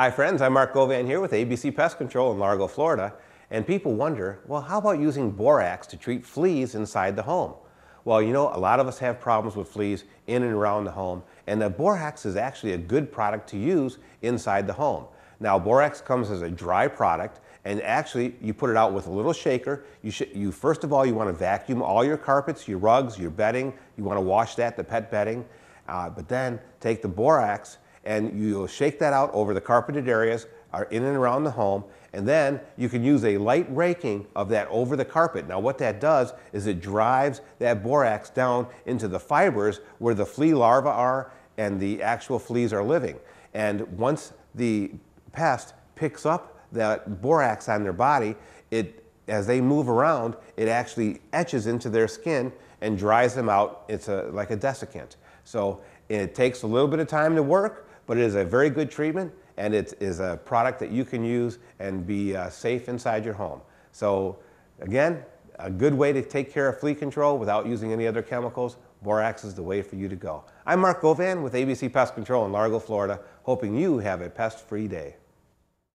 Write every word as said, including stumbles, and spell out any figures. Hi friends, I'm Mark Govan here with A B C Pest Control in Largo, Florida, and people wonder, well, how about using borax to treat fleas inside the home? Well, you know, a lot of us have problems with fleas in and around the home, and the borax is actually a good product to use inside the home. Now, borax comes as a dry product, and actually you put it out with a little shaker. You should, you first of all, you want to vacuum all your carpets, your rugs, your bedding. You want to wash that, the pet bedding, uh, but then take the borax and you'll shake that out over the carpeted areas or in and around the home, and then you can use a light raking of that over the carpet. Now what that does is it drives that borax down into the fibers where the flea larvae are and the actual fleas are living. And once the pest picks up that borax on their body, it, as they move around, it actually etches into their skin and dries them out. It's a, like a desiccant. So it takes a little bit of time to work, but it is a very good treatment, and it is a product that you can use and be uh, safe inside your home. So again, a good way to take care of flea control without using any other chemicals. Borax is the way for you to go. I'm Mark Govan with A B C Pest Control in Largo, Florida, hoping you have a pest-free day.